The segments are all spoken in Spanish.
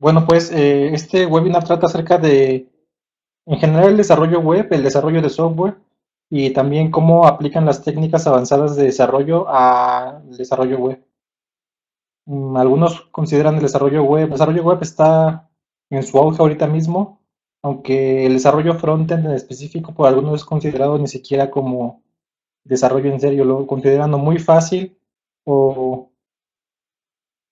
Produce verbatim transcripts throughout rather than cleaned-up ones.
Bueno, pues eh, este webinar trata acerca de, en general, el desarrollo web, el desarrollo de software y también cómo aplican las técnicas avanzadas de desarrollo al desarrollo web. Algunos consideran el desarrollo web. El desarrollo web está en su auge ahorita mismo, aunque el desarrollo frontend en específico por algunos es considerado ni siquiera como desarrollo en serio, lo considerando muy fácil o...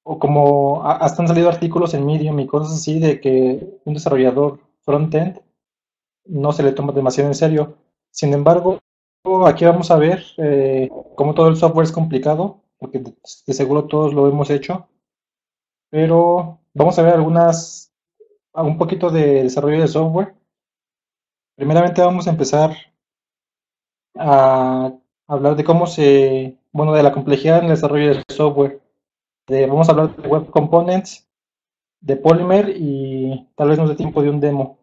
o como hasta han salido artículos en Medium y cosas así de que un desarrollador frontend no se le toma demasiado en serio. Sin embargo, aquí vamos a ver eh, cómo todo el software es complicado, porque de seguro todos lo hemos hecho, pero vamos a ver algunas, un poquito de desarrollo de software. Primeramente vamos a empezar a hablar de cómo se, bueno, de la complejidad en el desarrollo del software. De, vamos a hablar de Web Components, de Polymer y tal vez nos dé tiempo de un demo.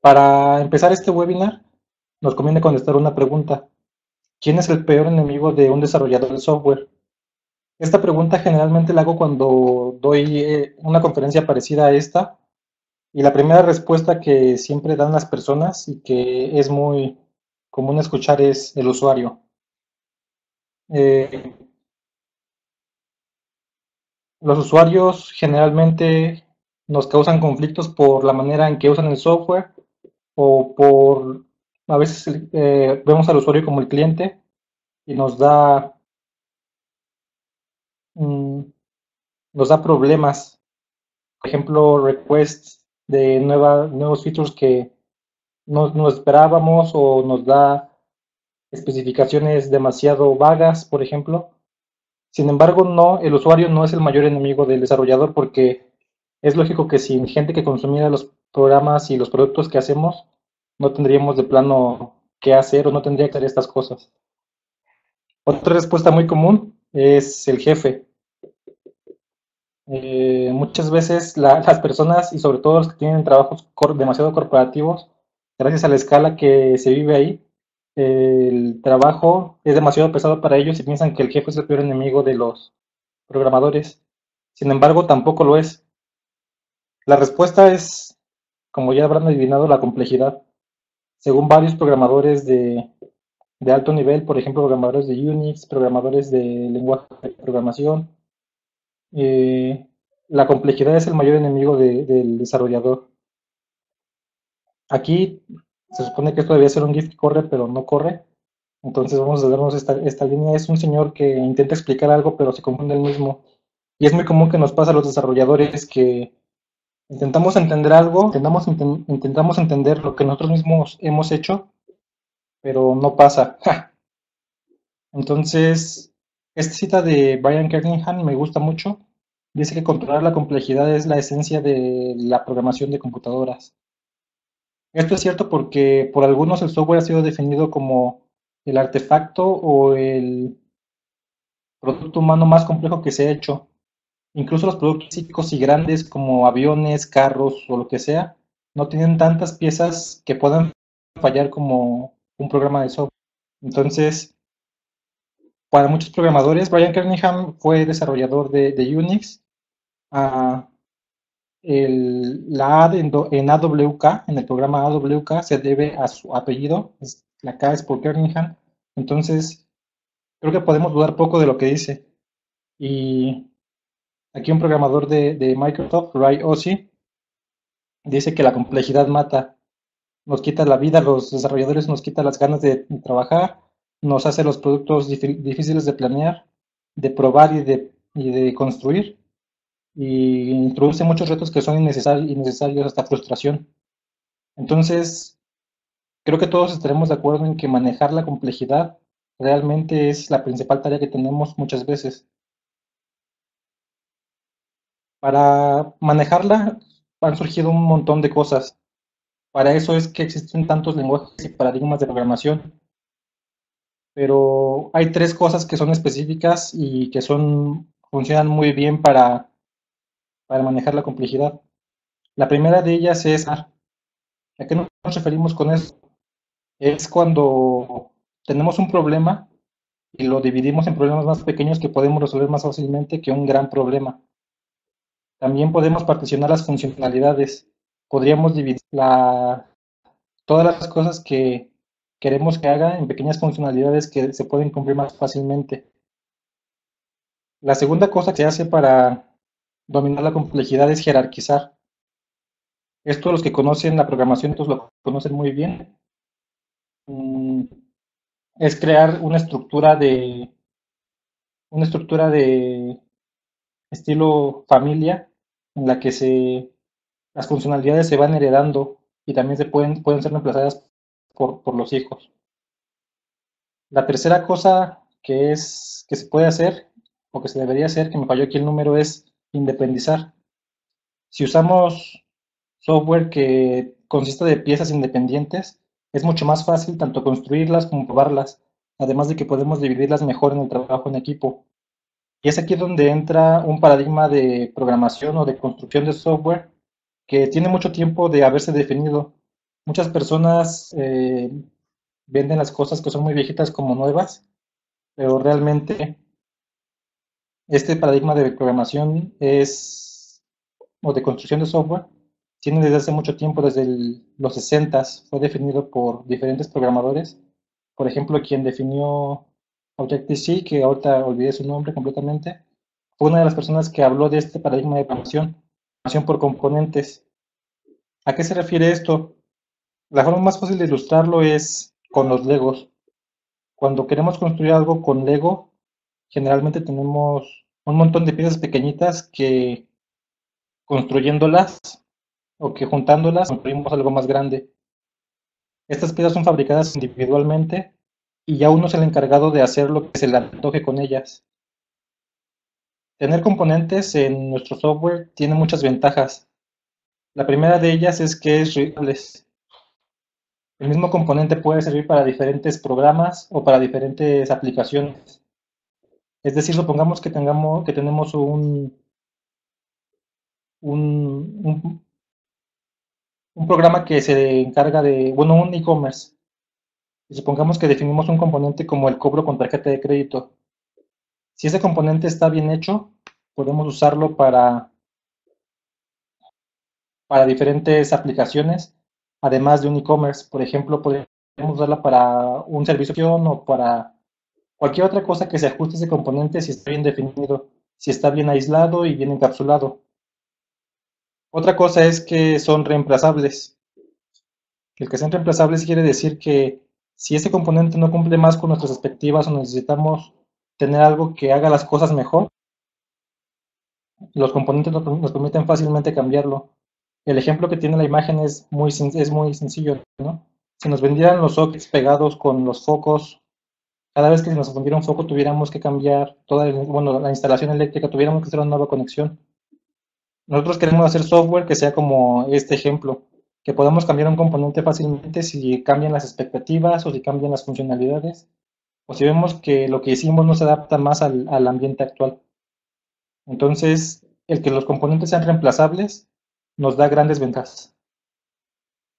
Para empezar este webinar, nos conviene contestar una pregunta. ¿Quién es el peor enemigo de un desarrollador de software? Esta pregunta generalmente la hago cuando doy una conferencia parecida a esta. Y la primera respuesta que siempre dan las personas y que es muy común escuchar es el usuario. Eh, los usuarios generalmente nos causan conflictos por la manera en que usan el software o por, a veces eh, vemos al usuario como el cliente y nos da mm, nos da problemas, por ejemplo requests de nueva, nuevos features que no, no esperábamos o nos da especificaciones demasiado vagas, por ejemplo. Sin embargo, no, el usuario no es el mayor enemigo del desarrollador porque es lógico que sin gente que consumiera los programas y los productos que hacemos, no tendríamos de plano qué hacer o no tendría que hacer estas cosas. Otra respuesta muy común es el jefe. Eh, muchas veces la, las personas y sobre todo los que tienen trabajos cor- demasiado corporativos, gracias a la escala que se vive ahí, el trabajo es demasiado pesado para ellos y piensan que el jefe es el peor enemigo de los programadores. Sin embargo, tampoco lo es. La respuesta es, como ya habrán adivinado, la complejidad. Según varios programadores de, de alto nivel, por ejemplo, programadores de Unix, programadores de lenguaje de programación, eh, la complejidad es el mayor enemigo de, del desarrollador. Aquí... se supone que esto debía ser un GIF que corre, pero no corre. Entonces vamos a darnos esta, esta línea. Es un señor que intenta explicar algo, pero se confunde él mismo. Y es muy común que nos pasa a los desarrolladores que intentamos entender algo, intentamos, intent, intentamos entender lo que nosotros mismos hemos hecho, pero no pasa. ¡Ja! Entonces, esta cita de Brian Kernighan me gusta mucho. Dice que controlar la complejidad es la esencia de la programación de computadoras. Esto es cierto porque por algunos el software ha sido definido como el artefacto o el producto humano más complejo que se ha hecho. Incluso los productos físicos y grandes como aviones, carros o lo que sea, no tienen tantas piezas que puedan fallar como un programa de software. Entonces, para muchos programadores, Brian Kernighan fue desarrollador de, de Unix. Uh, El, la A en, do, en A W K, en el programa A W K, se debe a su apellido, es, la K es por Kernighan, entonces creo que podemos dudar poco de lo que dice. Y aquí un programador de, de Microsoft, Ray Ozzie, dice que la complejidad mata, nos quita la vida, los desarrolladores nos quita las ganas de, de trabajar, nos hace los productos dif, difíciles de planear, de probar y de, y de construir. Y introduce muchos retos que son innecesarios, innecesarios hasta frustración. Entonces, creo que todos estaremos de acuerdo en que manejar la complejidad realmente es la principal tarea que tenemos muchas veces. Para manejarla han surgido un montón de cosas. Para eso es que existen tantos lenguajes y paradigmas de programación. Pero hay tres cosas que son específicas y que son, funcionan muy bien para... para manejar la complejidad. La primera de ellas es ¿a qué nos referimos con eso? Es cuando tenemos un problema y lo dividimos en problemas más pequeños que podemos resolver más fácilmente que un gran problema. También podemos particionar las funcionalidades. Podríamos dividir la, todas las cosas que queremos que haga en pequeñas funcionalidades que se pueden cumplir más fácilmente. La segunda cosa que se hace para dominar la complejidad es jerarquizar. Esto los que conocen la programación, todos lo conocen muy bien. Es crear una estructura de una estructura de estilo familia en la que se las funcionalidades se van heredando y también se pueden, pueden ser reemplazadas por, por los hijos. La tercera cosa que es que se puede hacer o que se debería hacer, que me falló aquí el número, es independizar. Si usamos software que consiste de piezas independientes, es mucho más fácil tanto construirlas como probarlas, además de que podemos dividirlas mejor en el trabajo en equipo. Y es aquí donde entra un paradigma de programación o de construcción de software que tiene mucho tiempo de haberse definido. Muchas personas eh, venden las cosas que son muy viejitas como nuevas, pero realmente este paradigma de programación es, o de construcción de software, tiene desde hace mucho tiempo, desde el, los sesentas, fue definido por diferentes programadores. Por ejemplo, quien definió Objective-C, que ahorita olvidé su nombre completamente, fue una de las personas que habló de este paradigma de programación, programación por componentes. ¿A qué se refiere esto? La forma más fácil de ilustrarlo es con los Legos. Cuando queremos construir algo con Lego, generalmente tenemos un montón de piezas pequeñitas que construyéndolas, o que juntándolas construimos algo más grande. Estas piezas son fabricadas individualmente y ya uno es el encargado de hacer lo que se le antoje con ellas. Tener componentes en nuestro software tiene muchas ventajas. La primera de ellas es que es reusable. El mismo componente puede servir para diferentes programas o para diferentes aplicaciones. Es decir, supongamos que, tengamos, que tenemos un... un, un un programa que se encarga de, bueno, un e-commerce. Supongamos que definimos un componente como el cobro con tarjeta de crédito. Si ese componente está bien hecho, podemos usarlo para, para diferentes aplicaciones, además de un e-commerce. Por ejemplo, podemos usarla para un servicio o para cualquier otra cosa que se ajuste a ese componente si está bien definido, si está bien aislado y bien encapsulado. Otra cosa es que son reemplazables. El que sean reemplazables quiere decir que si ese componente no cumple más con nuestras expectativas o necesitamos tener algo que haga las cosas mejor, los componentes nos permiten fácilmente cambiarlo. El ejemplo que tiene la imagen es muy, es muy sencillo, ¿no? Si nos vendieran los sockets pegados con los focos, cada vez que nos vendiera un foco tuviéramos que cambiar toda el, bueno, la instalación eléctrica, tuviéramos que hacer una nueva conexión. Nosotros queremos hacer software que sea como este ejemplo, que podamos cambiar un componente fácilmente si cambian las expectativas o si cambian las funcionalidades, o si vemos que lo que hicimos no se adapta más al, al ambiente actual. Entonces, el que los componentes sean reemplazables nos da grandes ventajas.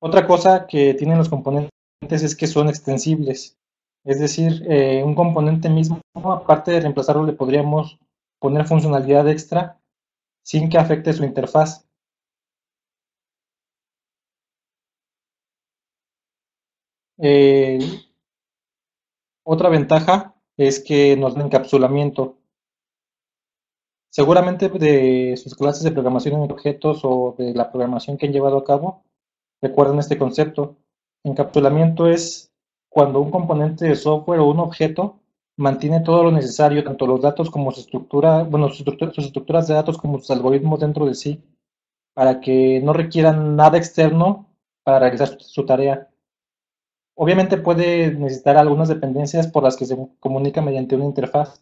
Otra cosa que tienen los componentes es que son extensibles. Es decir, eh, un componente mismo, aparte de reemplazarlo, le podríamos poner funcionalidad extra sin que afecte su interfaz. Eh, otra ventaja es que nos da encapsulamiento. Seguramente de sus clases de programación en objetos o de la programación que han llevado a cabo, recuerden este concepto. Encapsulamiento es cuando un componente de software o un objeto mantiene todo lo necesario, tanto los datos como su estructura, bueno, sus estructuras, sus estructuras de datos como sus algoritmos dentro de sí, para que no requieran nada externo para realizar su, su tarea. Obviamente puede necesitar algunas dependencias por las que se comunica mediante una interfaz,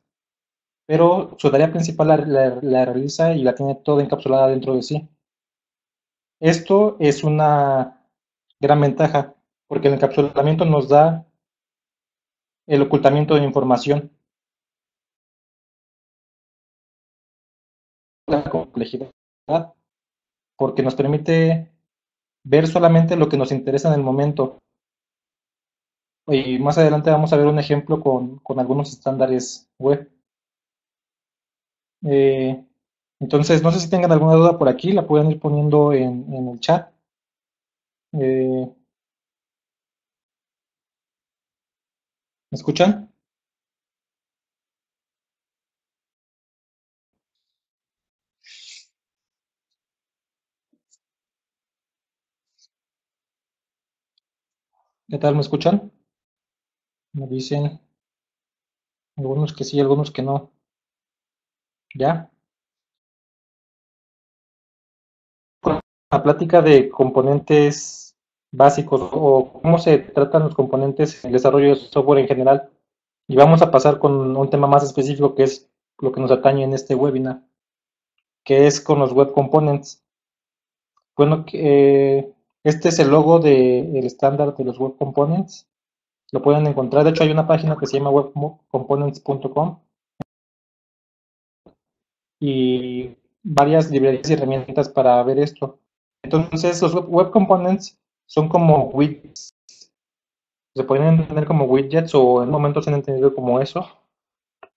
pero su tarea principal la, la, la realiza y la tiene toda encapsulada dentro de sí. Esto es una gran ventaja, porque el encapsulamiento nos da el ocultamiento de información. La complejidad, porque nos permite ver solamente lo que nos interesa en el momento. Y más adelante vamos a ver un ejemplo con, con algunos estándares web. Eh, Entonces, no sé si tengan alguna duda por aquí, la pueden ir poniendo en, en el chat. Eh, ¿Me escuchan? ¿Qué tal? ¿Me escuchan? Me dicen algunos que sí, algunos que no. ¿Ya? La plática de componentes básicos o cómo se tratan los componentes en el desarrollo de software en general. Y vamos a pasar con un tema más específico que es lo que nos atañe en este webinar, que es con los Web Components. Bueno, eh, este es el logo del estándar de los Web Components. Lo pueden encontrar. De hecho, hay una página que se llama web components punto com y varias librerías y herramientas para ver esto. Entonces, los Web Components son como widgets. Se pueden entender como widgets o en momentos se han entendido como eso,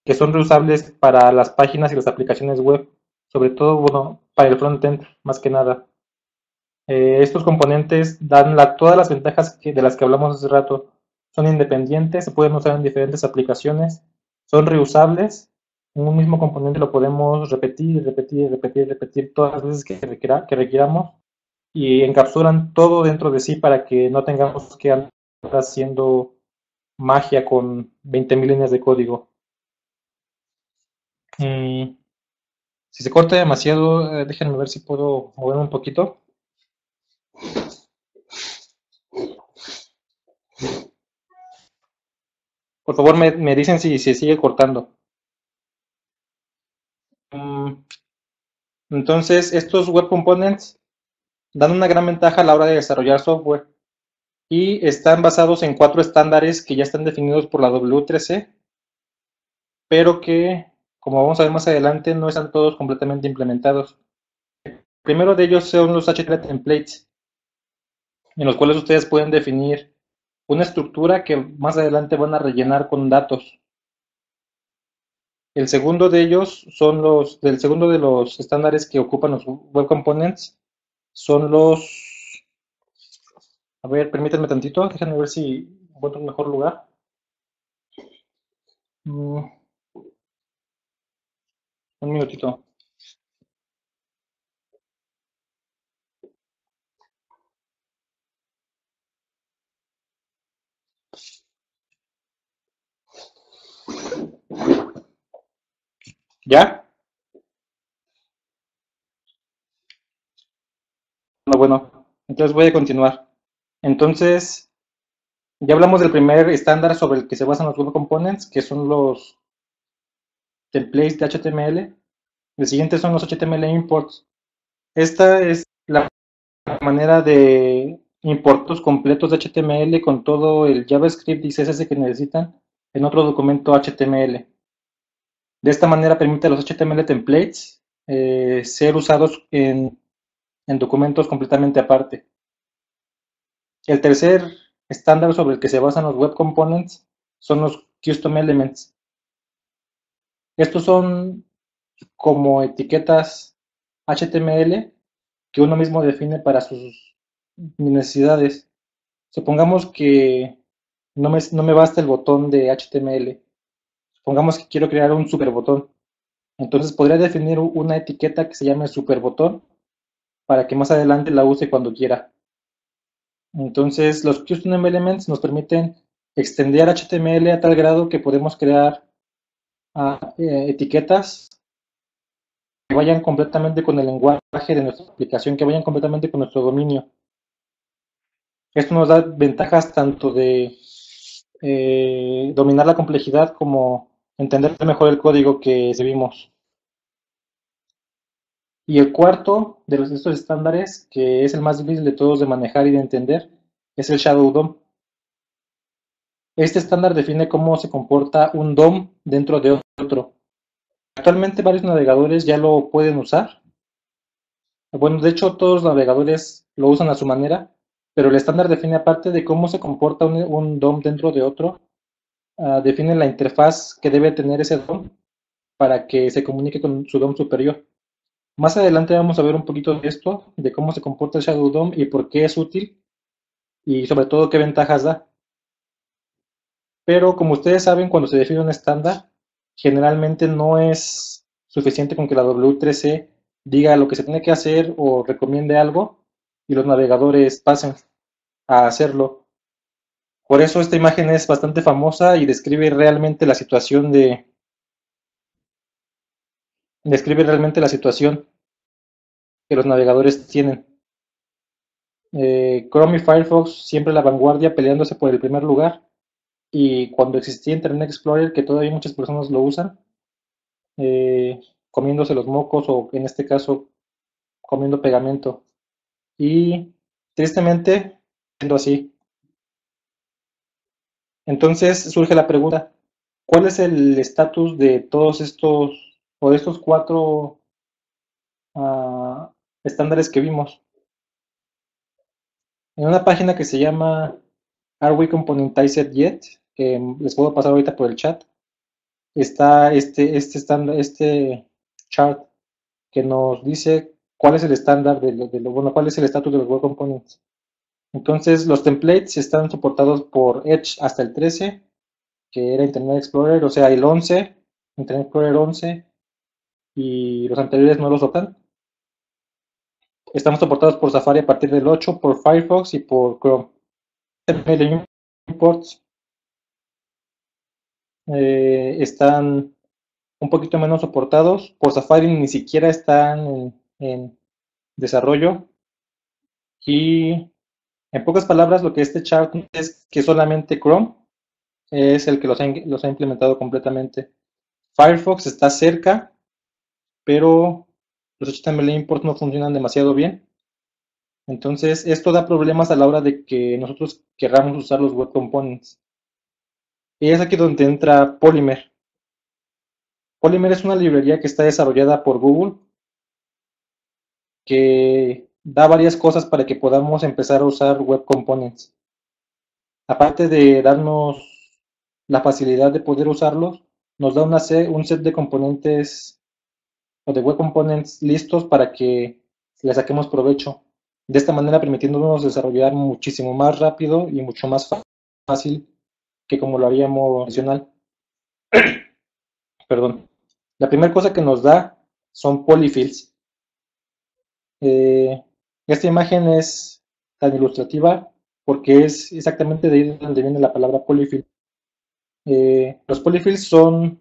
que son reusables para las páginas y las aplicaciones web, sobre todo, bueno, para el frontend más que nada. Eh, estos componentes dan la, todas las ventajas que, de las que hablamos hace rato. Son independientes, se pueden usar en diferentes aplicaciones, son reusables. En un mismo componente lo podemos repetir, repetir, repetir, repetir todas las veces que, requira, que requiramos, y encapsulan todo dentro de sí para que no tengamos que andar haciendo magia con veinte mil líneas de código. Mm. Si se corta demasiado, eh, déjenme ver si puedo mover un poquito. Por favor, me, me dicen si se si sigue cortando. Entonces, estos Web Components dan una gran ventaja a la hora de desarrollar software y están basados en cuatro estándares que ya están definidos por la W tres C, pero que, como vamos a ver más adelante, no están todos completamente implementados. El primero de ellos son los H T M L templates, en los cuales ustedes pueden definir una estructura que más adelante van a rellenar con datos. El segundo de ellos son los, del segundo de los estándares que ocupan los Web Components son los, a ver, permítanme tantito, déjenme ver si encuentro un mejor lugar. Un minutito. ¿Ya? Bueno, bueno, entonces voy a continuar. Entonces, ya hablamos del primer estándar sobre el que se basan los Web Components, que son los templates de H T M L. El siguiente son los H T M L imports. Esta es la manera de importar completos de H T M L con todo el JavaScript y C S S que necesitan en otro documento H T M L. De esta manera permite a los H T M L templates eh, ser usados en, en documentos completamente aparte. El tercer estándar sobre el que se basan los Web Components son los Custom Elements. Estos son como etiquetas H T M L que uno mismo define para sus necesidades. Supongamos que no me, no me basta el botón de H T M L. Supongamos que quiero crear un superbotón. Entonces podría definir una etiqueta que se llame superbotón para que más adelante la use cuando quiera. Entonces los Custom Elements nos permiten extender H T M L a tal grado que podemos crear uh, eh, etiquetas que vayan completamente con el lenguaje de nuestra aplicación, que vayan completamente con nuestro dominio. Esto nos da ventajas tanto de eh, dominar la complejidad como entender mejor el código que vimos. Y el cuarto de los, estos estándares, que es el más difícil de todos de manejar y de entender, es el Shadow D O M. Este estándar define cómo se comporta un D O M dentro de otro. Actualmente varios navegadores ya lo pueden usar. Bueno, de hecho todos los navegadores lo usan a su manera, pero el estándar define aparte de cómo se comporta un, un D O M dentro de otro. Uh, define la interfaz que debe tener ese D O M para que se comunique con su D O M superior. Más adelante vamos a ver un poquito de esto, de cómo se comporta el Shadow D O M y por qué es útil, y sobre todo qué ventajas da. Pero como ustedes saben, cuando se define un estándar, generalmente no es suficiente con que la W tres C diga lo que se tiene que hacer o recomiende algo, y los navegadores pasen a hacerlo. Por eso esta imagen es bastante famosa y describe realmente la situación de... describe realmente la situación que los navegadores tienen. Eh, Chrome y Firefox siempre a la vanguardia, peleándose por el primer lugar, y cuando existía Internet Explorer, que todavía muchas personas lo usan, eh, comiéndose los mocos, o en este caso comiendo pegamento, y tristemente siendo así. Entonces surge la pregunta, ¿cuál es el estatus de todos estos o de estos cuatro uh, estándares que vimos? En una página que se llama Are We Componentized Yet, que les puedo pasar ahorita por el chat, está este, este, estándar, este chart que nos dice cuál es el estándar de, de lo, bueno, cuál es el estatus de los Web Components. Entonces, los templates están soportados por Edge hasta el trece, que era Internet Explorer, o sea, el once, Internet Explorer once, y los anteriores no los soportan. Estamos soportados por Safari a partir del ocho, por Firefox y por Chrome. Material imports eh, están un poquito menos soportados. Por Safari ni siquiera están en, en desarrollo. Y en pocas palabras, lo que este chart es que solamente Chrome es el que los ha, los ha implementado completamente. Firefox está cerca, pero los H T M L imports no funcionan demasiado bien. Entonces, esto da problemas a la hora de que nosotros querramos usar los Web Components. Y es aquí donde entra Polymer. Polymer es una librería que está desarrollada por Google, que da varias cosas para que podamos empezar a usar Web Components. Aparte de darnos la facilidad de poder usarlos, nos da una set, un set de componentes o de Web Components listos para que le saquemos provecho. De esta manera permitiéndonos desarrollar muchísimo más rápido y mucho más fácil que como lo haríamos tradicional. Perdón. La primera cosa que nos da son polyfills. Eh, esta imagen es tan ilustrativa porque es exactamente de ahí donde viene la palabra polyfill. Eh, los polyfills son,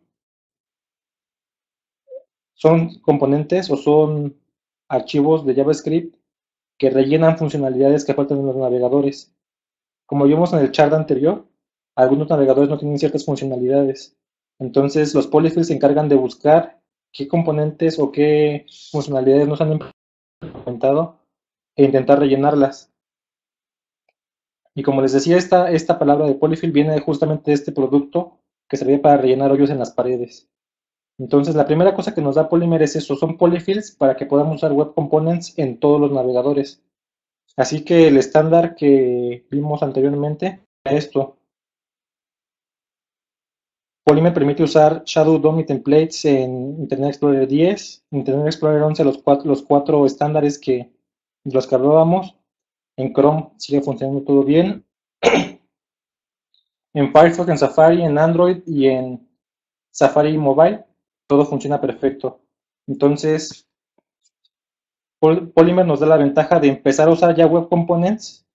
son componentes o son archivos de JavaScript que rellenan funcionalidades que faltan en los navegadores. Como vimos en el chart anterior, algunos navegadores no tienen ciertas funcionalidades. Entonces, los polyfills se encargan de buscar qué componentes o qué funcionalidades no se han implementado e intentar rellenarlas. Y como les decía, esta, esta palabra de polyfill viene justamente de este producto que sirve para rellenar hoyos en las paredes. Entonces, la primera cosa que nos da Polymer es eso, son polyfills para que podamos usar Web Components en todos los navegadores. Así que el estándar que vimos anteriormente es esto. Polymer permite usar Shadow D O M y templates en Internet Explorer diez, Internet Explorer once, los cuatro, los cuatro estándares que, de los que hablábamos. En Chrome sigue funcionando todo bien. En Firefox, en Safari, en Android y en Safari Mobile, todo funciona perfecto. Entonces, Polymer nos da la ventaja de empezar a usar ya Web Components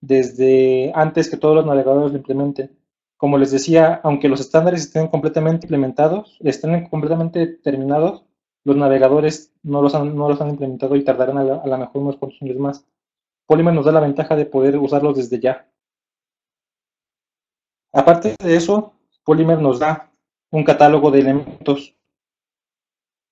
desde antes que todos los navegadores lo implementen. Como les decía, aunque los estándares estén completamente implementados, estén completamente terminados, los navegadores no los han, no los han implementado y tardarán a la, a la mejor unos cuantos años más. Polymer nos da la ventaja de poder usarlos desde ya. Aparte de eso, Polymer nos da un catálogo de elementos.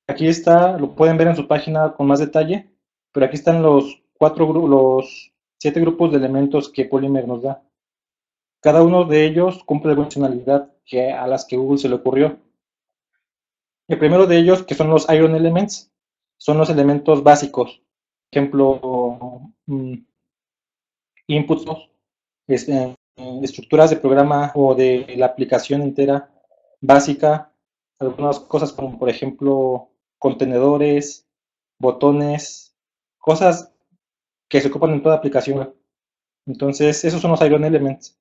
Aquí está, lo pueden ver en su página con más detalle, pero aquí están los cuatro, los siete grupos de elementos que Polymer nos da. Cada uno de ellos cumple alguna funcionalidad que a las que Google se le ocurrió. El primero de ellos, que son los Iron Elements, son los elementos básicos. Por ejemplo, inputs, estructuras de programa o de la aplicación entera básica, algunas cosas como por ejemplo contenedores, botones, cosas que se ocupan en toda aplicación. Entonces, esos son los Iron Elements.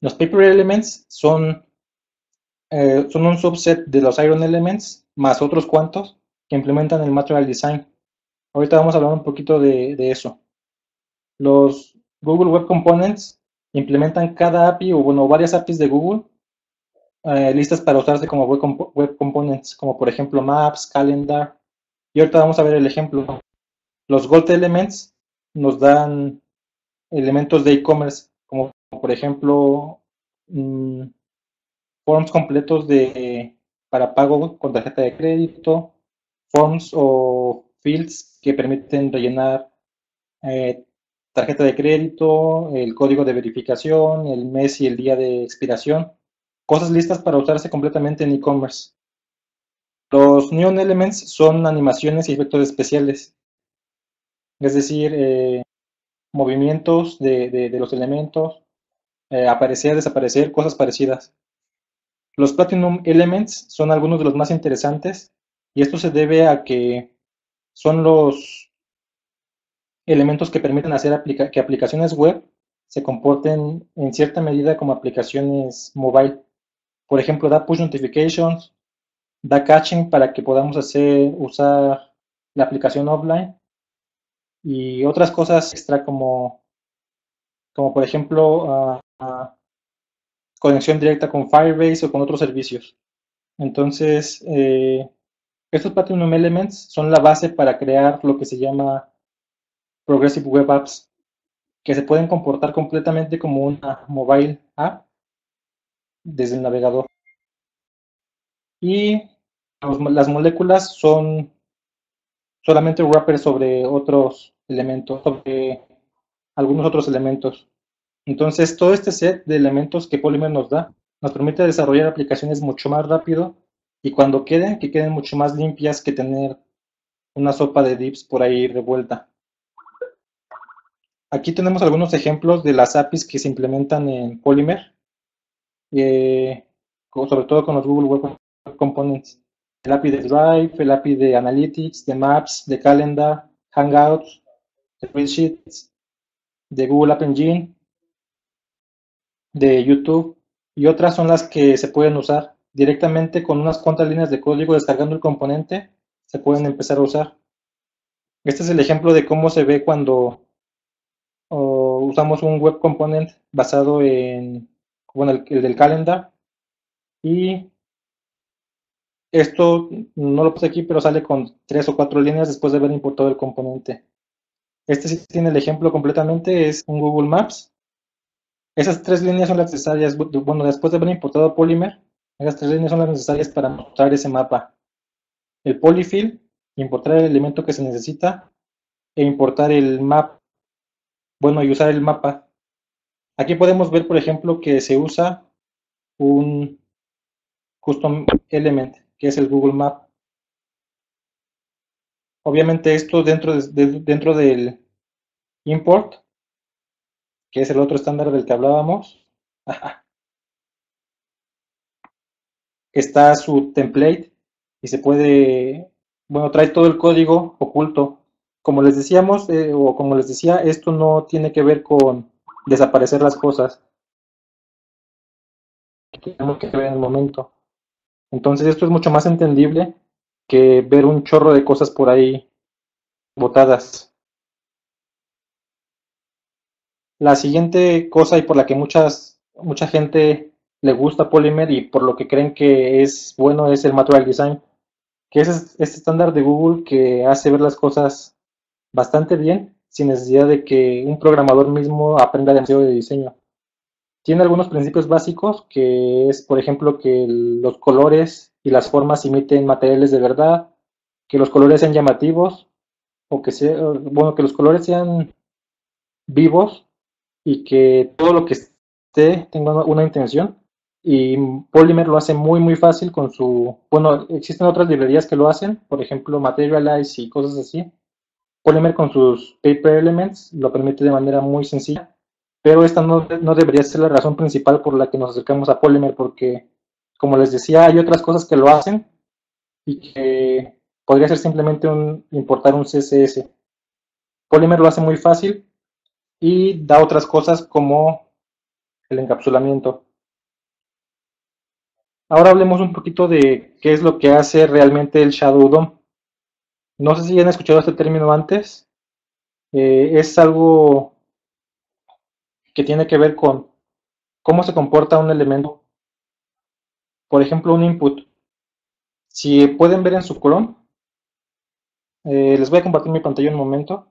Los Paper Elements son, eh, son un subset de los Iron Elements, más otros cuantos que implementan el Material Design. Ahorita vamos a hablar un poquito de, de eso. Los Google Web Components implementan cada A P I, o bueno, varias A P Is de Google, eh, listas para usarse como Web, Comp Web Components, como por ejemplo Maps, Calendar. Y ahorita vamos a ver el ejemplo. Los Gold Elements nos dan elementos de e-commerce, como por ejemplo mmm, forms completos de, para pago con tarjeta de crédito, forms o fields que permiten rellenar eh, tarjeta de crédito, el código de verificación, el mes y el día de expiración, cosas listas para usarse completamente en e-commerce. Los Neon Elements son animaciones y efectos especiales, es decir, eh, movimientos de, de, de los elementos, eh, aparecer, desaparecer, cosas parecidas. Los Platinum Elements son algunos de los más interesantes, y esto se debe a que son los elementos que permiten hacer aplica que aplicaciones web se comporten en cierta medida como aplicaciones mobile. Por ejemplo, da push notifications, da caching para que podamos hacer usar la aplicación offline, y otras cosas extra como, como por ejemplo, uh, uh, conexión directa con Firebase o con otros servicios. Entonces, eh, estos Platinum Elements son la base para crear lo que se llama Progressive Web Apps, que se pueden comportar completamente como una mobile app desde el navegador. Y los, las moléculas son solamente wrappers sobre otros elementos, sobre algunos otros elementos. Entonces, todo este set de elementos que Polymer nos da, nos permite desarrollar aplicaciones mucho más rápido, y cuando queden, que queden mucho más limpias que tener una sopa de divs por ahí revuelta. Aquí tenemos algunos ejemplos de las A P Is que se implementan en Polymer, eh, sobre todo con los Google Web Components. El A P I de Drive, el A P I de Analytics, de Maps, de Calendar, Hangouts, de Spreadsheets, de Google App Engine, de YouTube, y otras son las que se pueden usar directamente con unas cuantas líneas de código descargando el componente, se pueden empezar a usar. Este es el ejemplo de cómo se ve cuando o, usamos un Web Component basado en, bueno, el, el del Calendar, y esto no lo puse aquí, pero sale con tres o cuatro líneas después de haber importado el componente. Este sí tiene el ejemplo completamente, es un Google Maps. Esas tres líneas son las necesarias, bueno, después de haber importado Polymer, esas tres líneas son las necesarias para mostrar ese mapa. El polyfill, importar el elemento que se necesita, e importar el map, bueno, y usar el mapa. Aquí podemos ver, por ejemplo, que se usa un Custom Element, que es el Google Map. Obviamente esto dentro, de, de, dentro del import, que es el otro estándar del que hablábamos, está su template y se puede, bueno, trae todo el código oculto. Como les decíamos, eh, o como les decía, esto no tiene que ver con desaparecer las cosas. Tenemos que ver en el momento. Entonces esto es mucho más entendible que ver un chorro de cosas por ahí botadas. La siguiente cosa y por la que muchas, mucha gente le gusta Polymer y por lo que creen que es bueno es el Material Design, que es este estándar de Google que hace ver las cosas bastante bien sin necesidad de que un programador mismo aprenda demasiado de diseño. Tiene algunos principios básicos, que es, por ejemplo, que los colores y las formas imiten materiales de verdad, que los colores sean llamativos, o que sea, bueno, que los colores sean vivos, y que todo lo que esté tenga una intención. Y Polymer lo hace muy, muy fácil con su... Bueno, existen otras librerías que lo hacen, por ejemplo, Materialize y cosas así. Polymer con sus Paper Elements lo permite de manera muy sencilla. Pero esta no, no debería ser la razón principal por la que nos acercamos a Polymer, porque, como les decía, hay otras cosas que lo hacen y que podría ser simplemente un, importar un C S S. Polymer lo hace muy fácil y da otras cosas como el encapsulamiento. Ahora hablemos un poquito de qué es lo que hace realmente el Shadow D O M. No sé si han escuchado este término antes. Eh, es algo que tiene que ver con cómo se comporta un elemento. Por ejemplo, un input. Si pueden ver en su Chrome, eh, les voy a compartir mi pantalla un momento.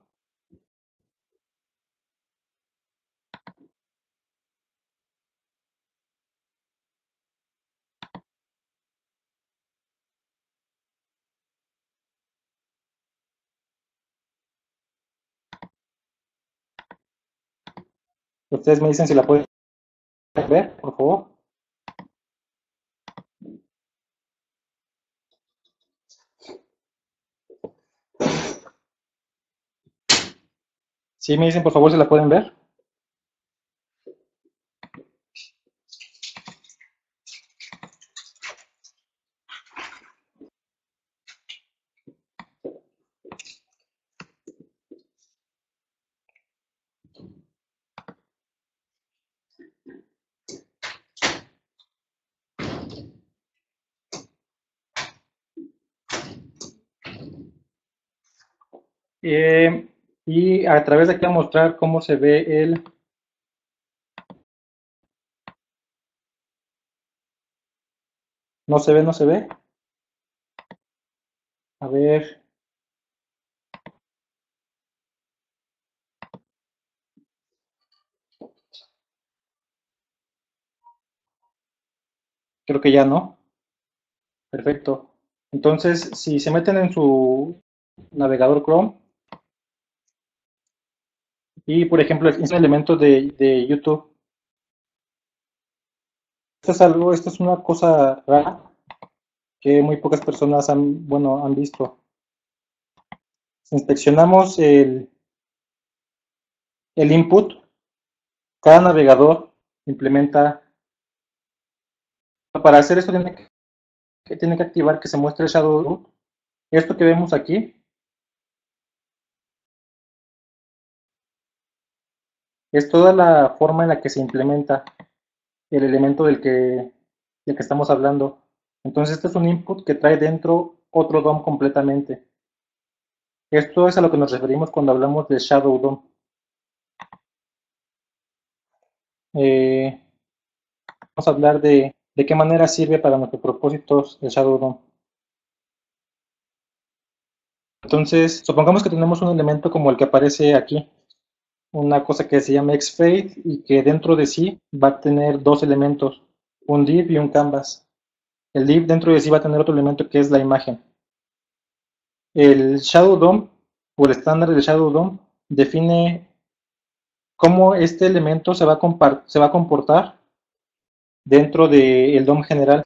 Ustedes me dicen si la pueden ver, por favor. Sí, me dicen, por favor, si la pueden ver. Eh, y a través de aquí voy a mostrar cómo se ve el no se ve, no se ve a ver creo que ya no. Perfecto. Entonces, si se meten en su navegador Chrome y, por ejemplo, es un elemento de, de YouTube. Esto es algo, esto es una cosa rara que muy pocas personas han, bueno, han visto. Si inspeccionamos el, el input, cada navegador implementa. Para hacer esto tiene que, que, tiene que activar que se muestre el Shadow D O M. Esto que vemos aquí. Es toda la forma en la que se implementa el elemento del que, del que estamos hablando. Entonces, este es un input que trae dentro otro D O M completamente. Esto es a lo que nos referimos cuando hablamos de Shadow D O M. Eh, vamos a hablar de, de qué manera sirve para nuestros propósitos el Shadow D O M. Entonces, supongamos que tenemos un elemento como el que aparece aquí. Una cosa que se llama xFade y que dentro de sí va a tener dos elementos, un div y un canvas. El div dentro de sí va a tener otro elemento que es la imagen. El Shadow D O M, o el estándar del Shadow D O M, define cómo este elemento se va a, se va a comportar dentro del D O M general.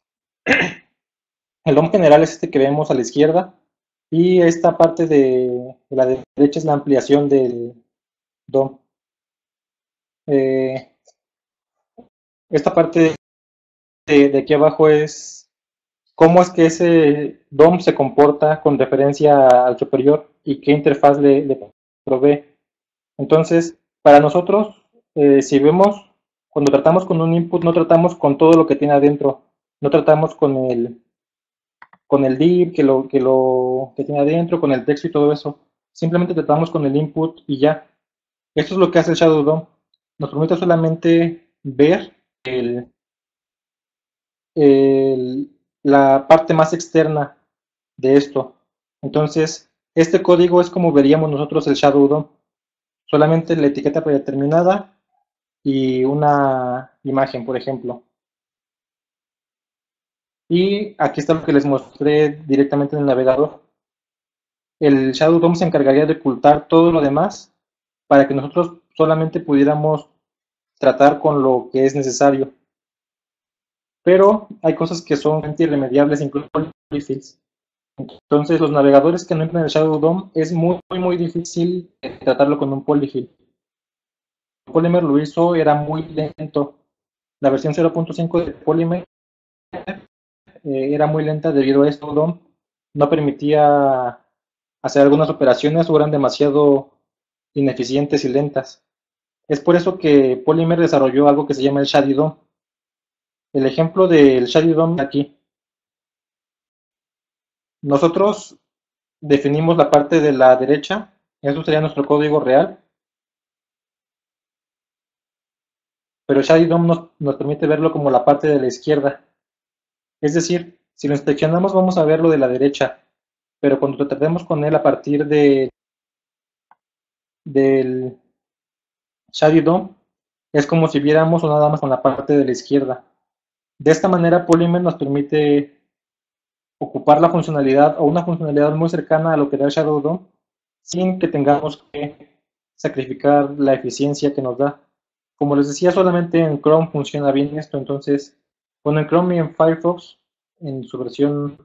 El D O M general es este que vemos a la izquierda y esta parte de la derecha es la ampliación del D O M. Eh, esta parte de, de aquí abajo es cómo es que ese D O M se comporta con referencia al superior y qué interfaz le, le provee. Entonces, para nosotros, eh, si vemos, cuando tratamos con un input, no tratamos con todo lo que tiene adentro, no tratamos con el, con el div que, lo, que, lo, que tiene adentro, con el texto y todo eso, simplemente tratamos con el input y ya. Esto es lo que hace el Shadow D O M. Nos permite solamente ver el, el, la parte más externa de esto. Entonces, este código es como veríamos nosotros el Shadow D O M. Solamente la etiqueta predeterminada y una imagen, por ejemplo. Y aquí está lo que les mostré directamente en el navegador. El Shadow D O M se encargaría de ocultar todo lo demás para que nosotros solamente pudiéramos tratar con lo que es necesario. Pero hay cosas que son irremediables, incluso polyfills. Entonces, los navegadores que no entran en el Shadow D O M es muy, muy, muy difícil tratarlo con un polyfill. Polymer lo hizo, era muy lento. La versión cero punto cinco de Polymer eh, era muy lenta debido a esto, D O M. no permitía hacer algunas operaciones o eran demasiado ineficientes y lentas. Es por eso que Polymer desarrolló algo que se llama el Shady D O M. El ejemplo del Shady D O M aquí. Nosotros definimos la parte de la derecha, eso sería nuestro código real. Pero Shady D O M nos, nos permite verlo como la parte de la izquierda. Es decir, si lo inspeccionamos vamos a ver lo de la derecha, pero cuando tratemos con él a partir de del Shady D O M, es como si viéramos o nada más con la parte de la izquierda. De esta manera Polymer nos permite ocupar la funcionalidad o una funcionalidad muy cercana a lo que da Shadow D O M sin que tengamos que sacrificar la eficiencia que nos da. Como les decía, solamente en Chrome funciona bien esto, entonces, bueno, en Chrome y en Firefox, en su versión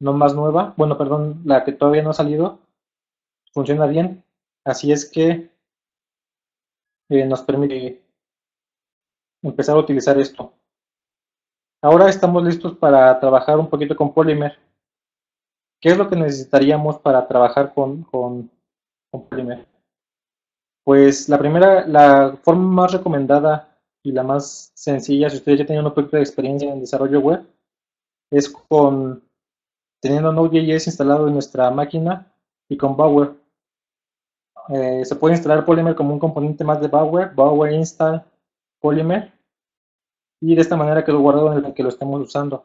no más nueva, bueno, perdón, la que todavía no ha salido, funciona bien. Así es que eh, nos permite empezar a utilizar esto. Ahora estamos listos para trabajar un poquito con Polymer. ¿Qué es lo que necesitaríamos para trabajar con, con, con Polymer? Pues la primera, la forma más recomendada y la más sencilla, si ustedes ya tienen un poquito de experiencia en desarrollo web, es con teniendo Node.js instalado en nuestra máquina y con Bower. Eh, se puede instalar Polymer como un componente más de Bower, Bower install Polymer, y de esta manera quedó guardado en el que lo estemos usando.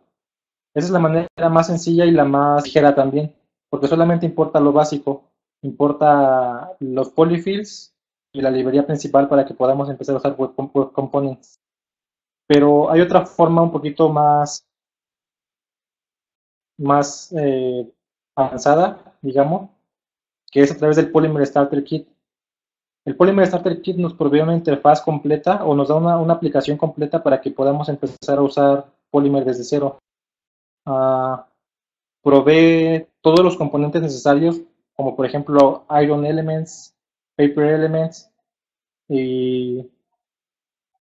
Esa es la manera más sencilla y la más ligera también, porque solamente importa lo básico, importa los polyfills y la librería principal para que podamos empezar a usar Web Components. Pero hay otra forma un poquito más, más eh, avanzada, digamos, que es a través del Polymer Starter Kit. El Polymer Starter Kit nos provee una interfaz completa o nos da una, una aplicación completa para que podamos empezar a usar Polymer desde cero. Uh, provee todos los componentes necesarios, como por ejemplo Iron Elements, Paper Elements y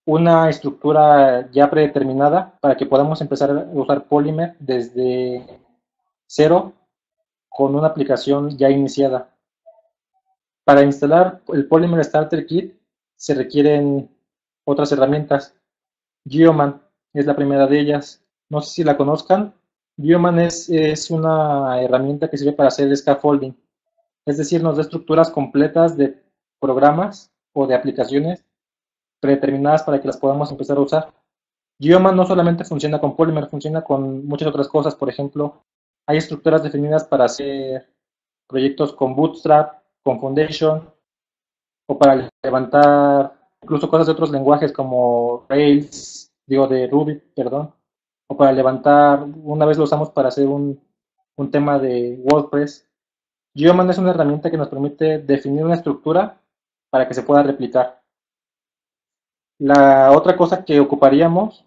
una estructura ya predeterminada para que podamos empezar a usar Polymer desde cero con una aplicación ya iniciada. Para instalar el Polymer Starter Kit se requieren otras herramientas. Yeoman es la primera de ellas. No sé si la conozcan. Yeoman es, es una herramienta que sirve para hacer scaffolding. Es decir, nos da estructuras completas de programas o de aplicaciones predeterminadas para que las podamos empezar a usar. Yeoman no solamente funciona con Polymer, funciona con muchas otras cosas. Por ejemplo, hay estructuras definidas para hacer proyectos con Bootstrap, con Foundation, o para levantar incluso cosas de otros lenguajes como Rails, digo de Ruby, perdón, o para levantar, una vez lo usamos para hacer un, un tema de WordPress. Yeoman es una herramienta que nos permite definir una estructura para que se pueda replicar. La otra cosa que ocuparíamos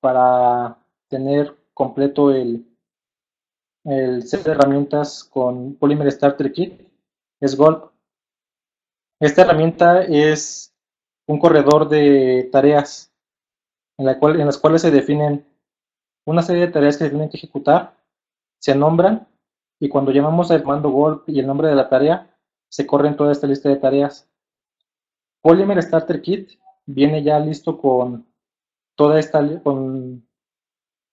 para tener completo el, el set de herramientas con Polymer Starter Kit es Gulp. Esta herramienta es un corredor de tareas en, la cual, en las cuales se definen una serie de tareas que se tienen que ejecutar, se nombran, y cuando llamamos el comando Gulp y el nombre de la tarea, se corren toda esta lista de tareas. Polymer Starter Kit viene ya listo con toda esta con,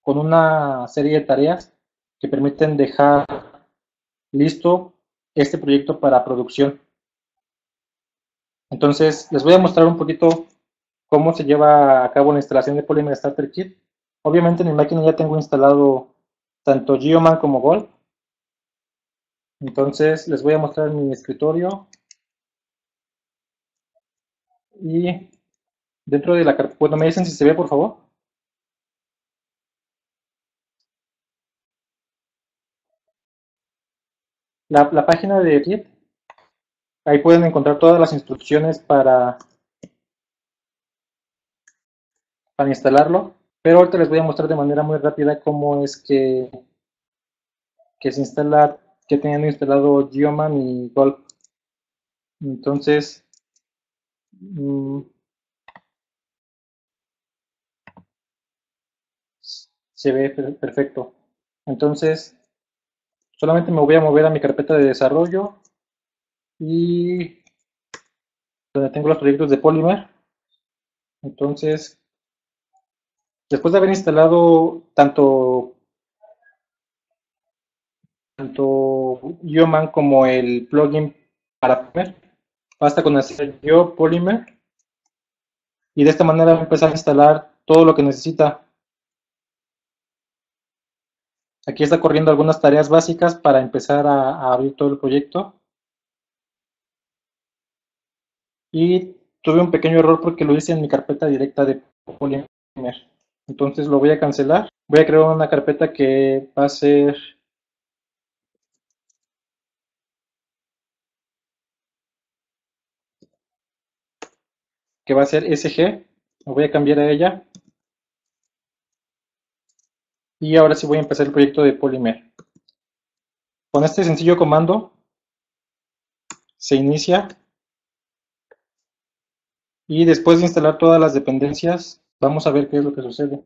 con una serie de tareas que permiten dejar listo este proyecto para producción. Entonces, les voy a mostrar un poquito cómo se lleva a cabo la instalación de Polymer Starter Kit. Obviamente en mi máquina ya tengo instalado tanto Yeoman como Gulp. Entonces, les voy a mostrar mi escritorio. Y dentro de la carpeta, bueno, me dicen si se ve, por favor. La, la página de Git, ahí pueden encontrar todas las instrucciones para, para instalarlo. Pero ahorita les voy a mostrar de manera muy rápida cómo es que, que se instala, que tenían instalado Yeoman y Gulp. Entonces, mmm, se ve perfecto. Entonces, Solamente me voy a mover a mi carpeta de desarrollo y donde tengo los proyectos de Polymer. Entonces, después de haber instalado tanto tanto Yeoman como el plugin para Polymer, basta con hacer yo Polymer y de esta manera voy a empezar a instalar todo lo que necesita. Aquí está corriendo algunas tareas básicas para empezar a, a abrir todo el proyecto. Y tuve un pequeño error porque lo hice en mi carpeta directa de Polymer. Entonces lo voy a cancelar. Voy a crear una carpeta que va a ser que va a ser S G. Lo voy a cambiar a ella. Y ahora sí voy a empezar el proyecto de Polymer. Con este sencillo comando se inicia. Y después de instalar todas las dependencias, vamos a ver qué es lo que sucede.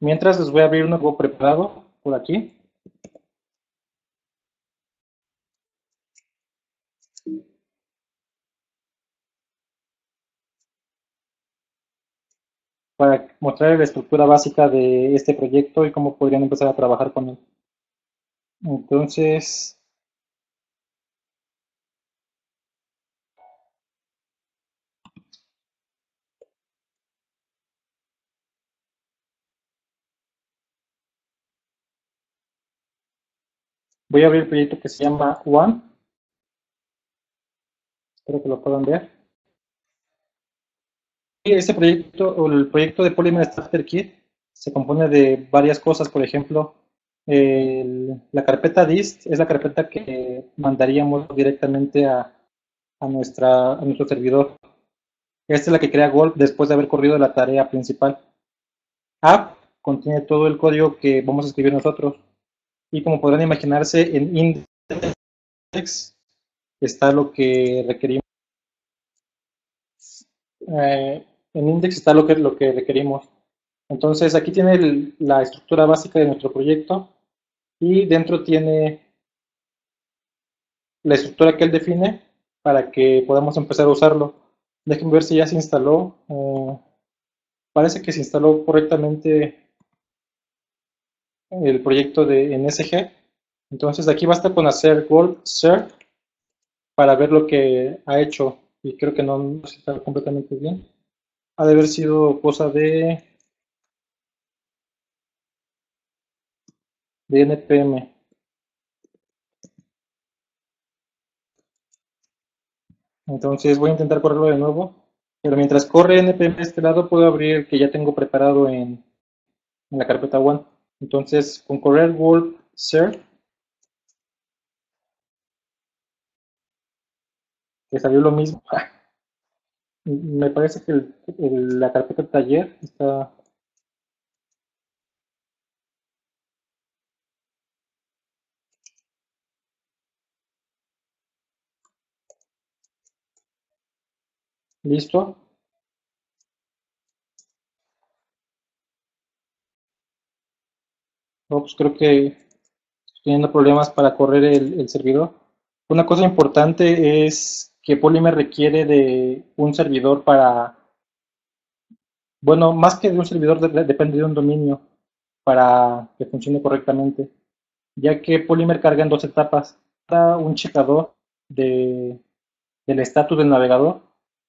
Mientras les voy a abrir un nuevo preparado por aquí. Para mostrar la estructura básica de este proyecto y cómo podrían empezar a trabajar con él. Entonces, voy a abrir el proyecto que se llama One. Espero que lo puedan ver. Este proyecto, o el proyecto de Polymer Starter Kit, se compone de varias cosas. Por ejemplo, el, la carpeta dist es la carpeta que mandaríamos directamente a, a, nuestra, a nuestro servidor. Esta es la que crea Gulp después de haber corrido la tarea principal. App contiene todo el código que vamos a escribir nosotros. Y como podrán imaginarse, en index está lo que requerimos. Eh, en index está lo que, lo que requerimos. Entonces, aquí tiene el, la estructura básica de nuestro proyecto. Y dentro tiene la estructura que él define para que podamos empezar a usarlo. Déjenme ver si ya se instaló. Eh, parece que se instaló correctamente el proyecto de N S G. Entonces aquí basta con hacer Gulp Cert para ver lo que ha hecho, y creo que no se está completamente bien. Ha de haber sido cosa de de N P M. Entonces voy a intentar correrlo de nuevo, pero mientras corre N P M de este lado puedo abrir el que ya tengo preparado en, en la carpeta One. Entonces, con correr Gulp Cert, que salió lo mismo. Me parece que el, el, la carpeta taller está... listo. No, pues creo que estoy teniendo problemas para correr el, el servidor. Una cosa importante es que Polymer requiere de un servidor para... Bueno, más que de un servidor, de, depende de un dominio para que funcione correctamente. Ya que Polymer carga en dos etapas. Un checador de, del estatus del navegador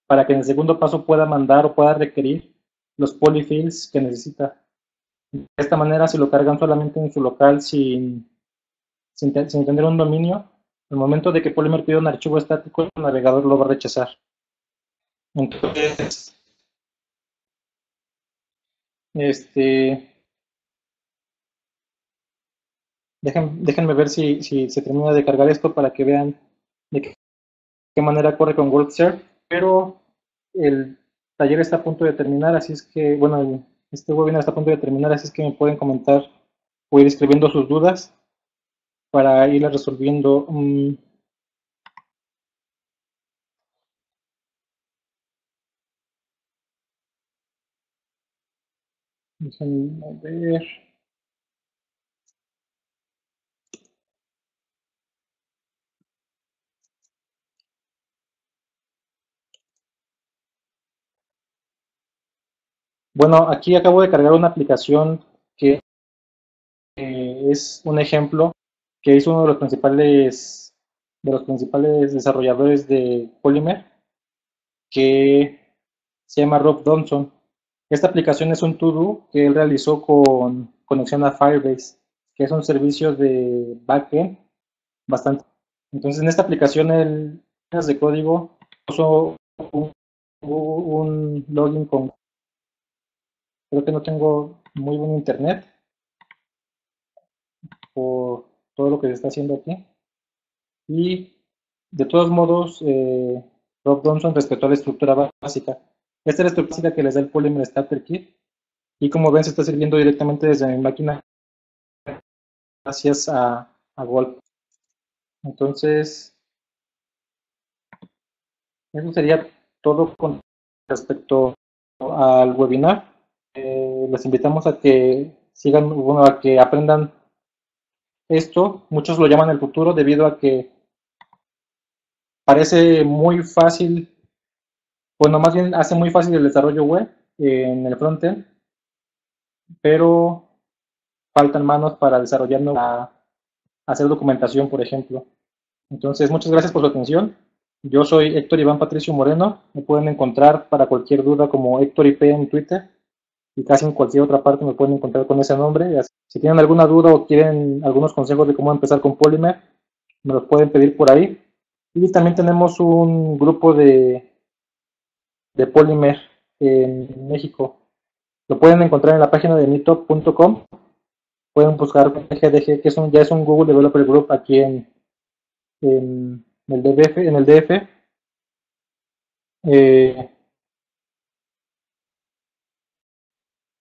para que en el segundo paso pueda mandar o pueda requerir los polyfills que necesita. De esta manera, si lo cargan solamente en su local sin, sin, sin tener un dominio, al momento de que Polymer pida un archivo estático, el navegador lo va a rechazar. Entonces, este, déjen, déjenme ver si, si se termina de cargar esto para que vean de qué, qué manera corre con Gulp Cert. Pero el taller está a punto de terminar, así es que, bueno, este webinar está a punto de terminar, así es que me pueden comentar o ir escribiendo sus dudas para irlas resolviendo. Um, Déjenme ver. Bueno, aquí acabo de cargar una aplicación que eh, es un ejemplo que hizo uno de los principales de los principales desarrolladores de Polymer, que se llama Rob Dodson. Esta aplicación es un to-do que él realizó con conexión a Firebase, que es un servicio de backend bastante. Entonces, en esta aplicación, él de código puso un, un login con. Creo que no tengo muy buen internet por todo lo que se está haciendo aquí. Y de todos modos, eh, Rob Dodson respetó la estructura básica. Esta es la estructura que les da el Polymer Starter Kit. Y como ven, se está sirviendo directamente desde mi máquina gracias a, a Gulp. Entonces, eso sería todo con respecto al webinar. Eh, los invitamos a que sigan, bueno, a que aprendan esto. Muchos lo llaman el futuro debido a que parece muy fácil. Bueno, más bien hace muy fácil el desarrollo web en el frontend, pero faltan manos para desarrollar, para hacer documentación, por ejemplo. Entonces, muchas gracias por su atención. Yo soy Héctor Iván Patricio Moreno. Me pueden encontrar para cualquier duda como Héctor I P en Twitter y casi en cualquier otra parte me pueden encontrar con ese nombre. Si tienen alguna duda o quieren algunos consejos de cómo empezar con Polymer, me los pueden pedir por ahí. Y también tenemos un grupo de... de Polymer en México. Lo pueden encontrar en la página de meetup punto com. Pueden buscar G D G, que es un, ya es un Google Developer Group aquí en, en, el, D F, en el D F. Eh,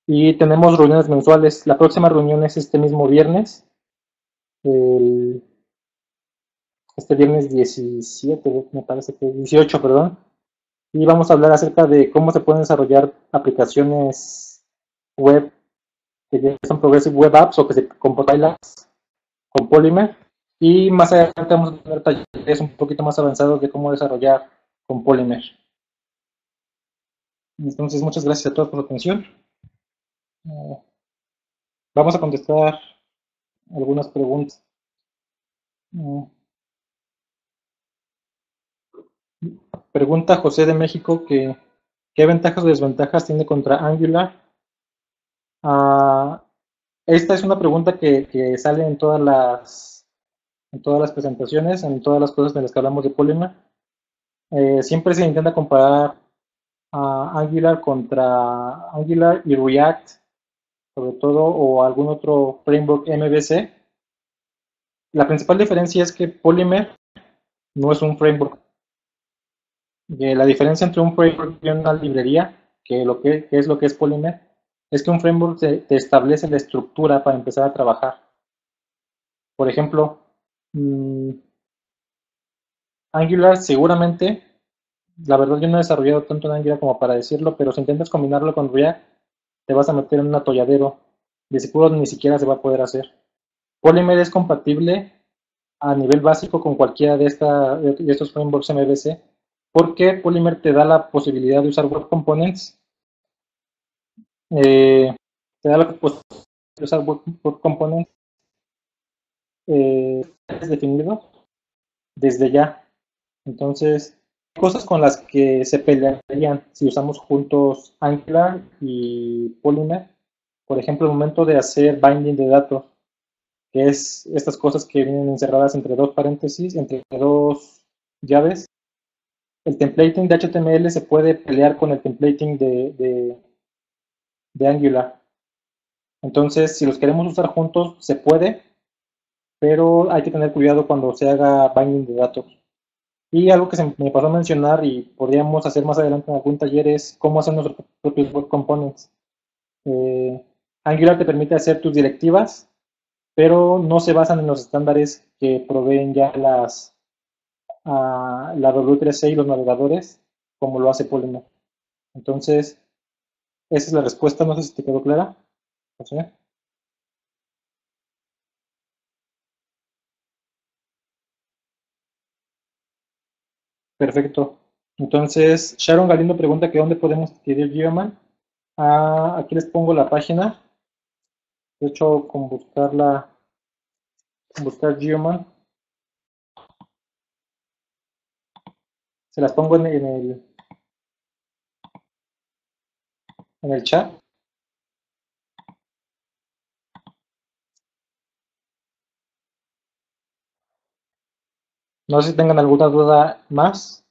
y tenemos reuniones mensuales. La próxima reunión es este mismo viernes. El, este viernes diecisiete, me parece que dieciocho, perdón. Y vamos a hablar acerca de cómo se pueden desarrollar aplicaciones web que son Progressive Web Apps o que se compilan con Polymer. Y más adelante vamos a tener talleres un poquito más avanzados de cómo desarrollar con Polymer. Entonces, muchas gracias a todos por su atención. Vamos a contestar algunas preguntas. Pregunta José de México que ¿qué ventajas o desventajas tiene contra Angular? Uh, esta es una pregunta que, que sale en todas las en todas las presentaciones, en todas las cosas de las que hablamos de Polymer. Eh, siempre se intenta comparar a Angular contra Angular y React, sobre todo, o algún otro framework M V C. La principal diferencia es que Polymer no es un framework. La diferencia entre un framework y una librería, que, lo que, que es lo que es Polymer, es que un framework te, te establece la estructura para empezar a trabajar. Por ejemplo, mmm, Angular seguramente, la verdad yo no he desarrollado tanto en Angular como para decirlo, pero si intentas combinarlo con React, te vas a meter en un atolladero. De seguro ni siquiera se va a poder hacer. Polymer es compatible a nivel básico con cualquiera de, esta, de estos frameworks M V C. Porque Polymer te da la posibilidad de usar Web Components. Eh, te da la posibilidad de usar Web, web Components. Eh, es definido desde ya. Entonces, cosas con las que se pelearían si usamos juntos Angular y Polymer. Por ejemplo, el momento de hacer binding de datos, que es estas cosas que vienen encerradas entre dos paréntesis, entre dos llaves. El templating de H T M L se puede pelear con el templating de, de, de Angular. Entonces, si los queremos usar juntos, se puede, pero hay que tener cuidado cuando se haga binding de datos. Y algo que se me pasó a mencionar y podríamos hacer más adelante en algún taller es cómo hacer nuestros propios Web Components. Eh, Angular te permite hacer tus directivas, pero no se basan en los estándares que proveen ya las a, la W tres C y los navegadores, como lo hace Polymer. Entonces, esa es la respuesta. No sé si te quedó clara. O sea, perfecto. Entonces, Sharon Galindo pregunta que dónde podemos adquirir Yeoman. Ah, aquí les pongo la página. De hecho, con buscarla, con buscar Yeoman, se las pongo en, en el en el chat. No sé si tengan alguna duda más.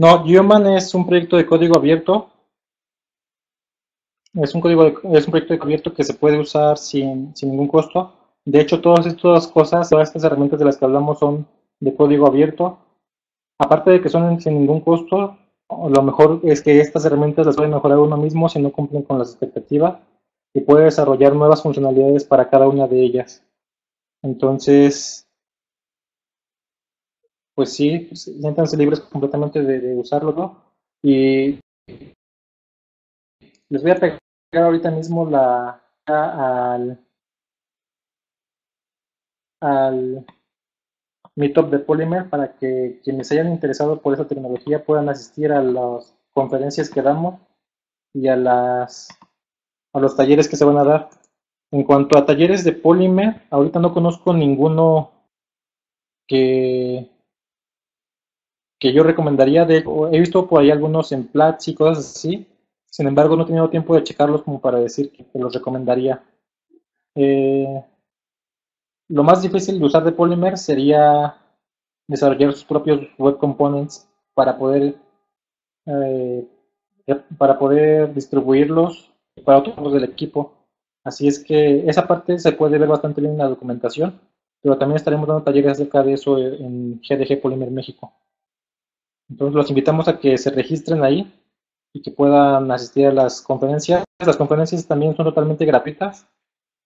No, Yeoman es un proyecto de código abierto. Es un, código de, es un proyecto de código abierto que se puede usar sin, sin ningún costo. De hecho, todas estas cosas, todas estas herramientas de las que hablamos son de código abierto. Aparte de que son sin ningún costo, lo mejor es que estas herramientas las puede mejorar uno mismo si no cumplen con las expectativas y puede desarrollar nuevas funcionalidades para cada una de ellas. Entonces, pues sí, siéntanse libres completamente de, de usarlo, ¿no? Y les voy a pegar ahorita mismo la al, al meetup de Polymer para que quienes hayan interesado por esta tecnología puedan asistir a las conferencias que damos y a, las, a los talleres que se van a dar. En cuanto a talleres de Polymer, ahorita no conozco ninguno que... que yo recomendaría. De, he visto por ahí algunos en Platzi y cosas así, sin embargo no he tenido tiempo de checarlos como para decir que, que los recomendaría. Eh, lo más difícil de usar de Polymer sería desarrollar sus propios Web Components para poder, eh, para poder distribuirlos para otros del equipo. Así es que esa parte se puede ver bastante bien en la documentación, pero también estaremos dando talleres acerca de eso en G D G Polymer México. Entonces los invitamos a que se registren ahí y que puedan asistir a las conferencias. Las conferencias también son totalmente gratuitas,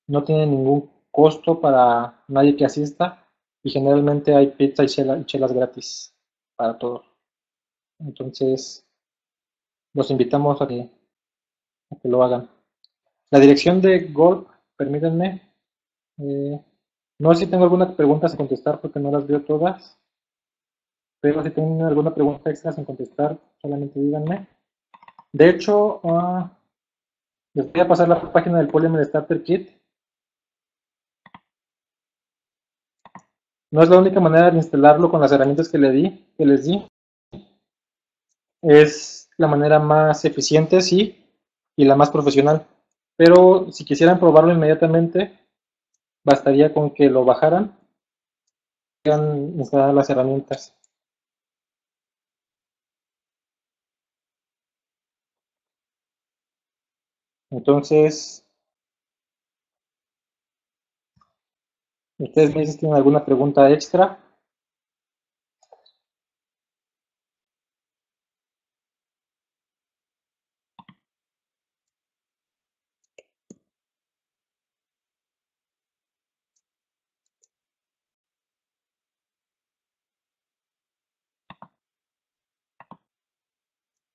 no tienen ningún costo para nadie que asista y generalmente hay pizza y chelas gratis para todos. Entonces los invitamos a que, a que lo hagan. La dirección de Gulp, permítanme, eh, no sé si tengo algunas preguntas a contestar porque no las veo todas. Pero si tienen alguna pregunta extra sin contestar, solamente díganme. De hecho, uh, les voy a pasar la página del Polymer Starter Kit. No es la única manera de instalarlo con las herramientas que, le di, que les di. Es la manera más eficiente, sí, y la más profesional. Pero si quisieran probarlo inmediatamente, bastaría con que lo bajaran y puedan instalar las herramientas. Entonces, ¿ustedes me dicen si tienen alguna pregunta extra?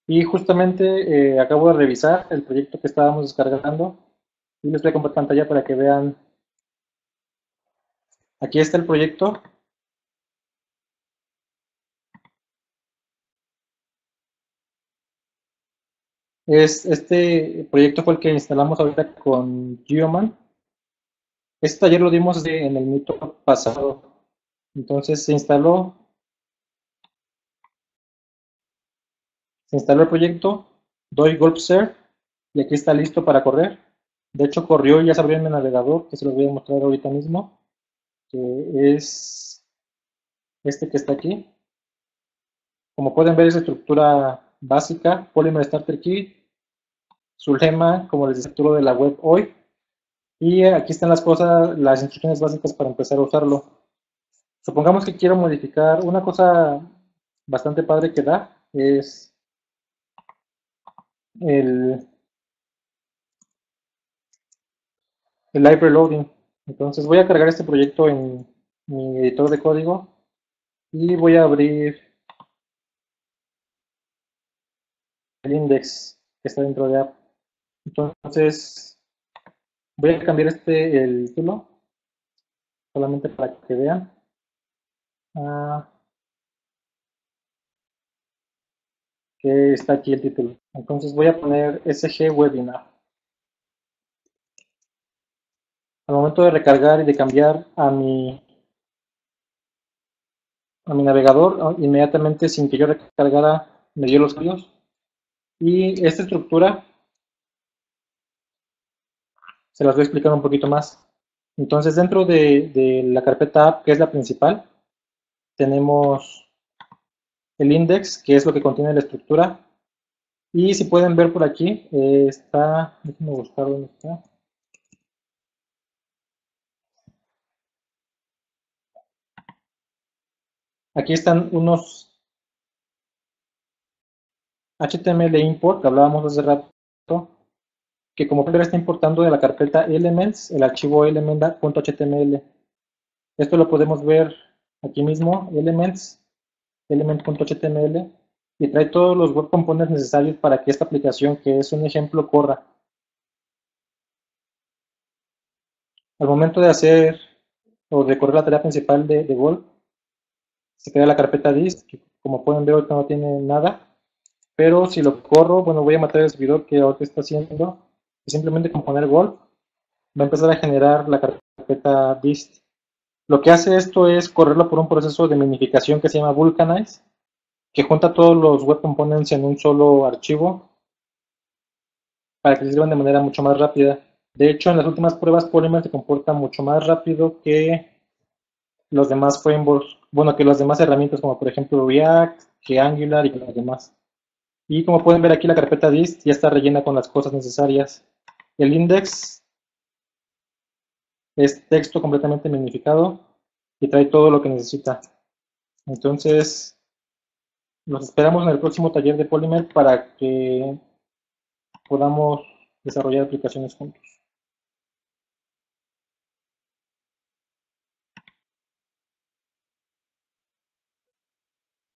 Y justamente eh, acabo de revisar el proyecto que estábamos descargando y les voy a compartir pantalla para que vean. Aquí está el proyecto. Es, este proyecto fue el que instalamos ahorita con Yeoman. Este taller lo dimos de, en el meetup pasado. Entonces se instaló. Se instaló el proyecto. Doy Gulp Serve. Y aquí está listo para correr. De hecho corrió y ya se abrió en el navegador, que se los voy a mostrar ahorita mismo. Que es este que está aquí. Como pueden ver, es la estructura básica. Polymer Starter Kit. Su lema, como les decía, todo de la web hoy. Y aquí están las cosas, las instrucciones básicas para empezar a usarlo. Supongamos que quiero modificar una cosa bastante padre que da, es el, el library loading. Entonces voy a cargar este proyecto en mi editor de código y voy a abrir el index que está dentro de app. Entonces voy a cambiar este el título, solamente para que vean. Ah, que está aquí el título. Entonces voy a poner S G Webinar. Al momento de recargar y de cambiar a mi, a mi navegador, inmediatamente sin que yo recargara, me dio los cambios. Y esta estructura se las voy a explicar un poquito más. Entonces, dentro de, de la carpeta app, que es la principal, tenemos el index, que es lo que contiene la estructura. Y si pueden ver por aquí, eh, está, déjenme buscar dónde está. Aquí están unos H T M L import, que hablábamos hace rato, que como pueden ver está importando de la carpeta Elements, el archivo element punto H T M L. Esto lo podemos ver aquí mismo, Elements, element punto H T M L, y trae todos los web components necesarios para que esta aplicación, que es un ejemplo, corra. Al momento de hacer o de correr la tarea principal de, de Gulp, se crea la carpeta dist, que como pueden ver ahorita no tiene nada, pero si lo corro, bueno, voy a matar el servidor que ahorita está haciendo, simplemente con poner Gulp va a empezar a generar la carpeta dist. Lo que hace esto es correrlo por un proceso de minificación que se llama Vulcanize, que junta todos los web components en un solo archivo para que se sirvan de manera mucho más rápida. De hecho, en las últimas pruebas Polymer se comporta mucho más rápido que los demás frameworks, bueno, que las demás herramientas como por ejemplo React, que Angular y las demás. Y como pueden ver aquí, la carpeta dist ya está rellena con las cosas necesarias. El index es texto completamente minificado y trae todo lo que necesita. Entonces, los esperamos en el próximo taller de Polymer para que podamos desarrollar aplicaciones juntos.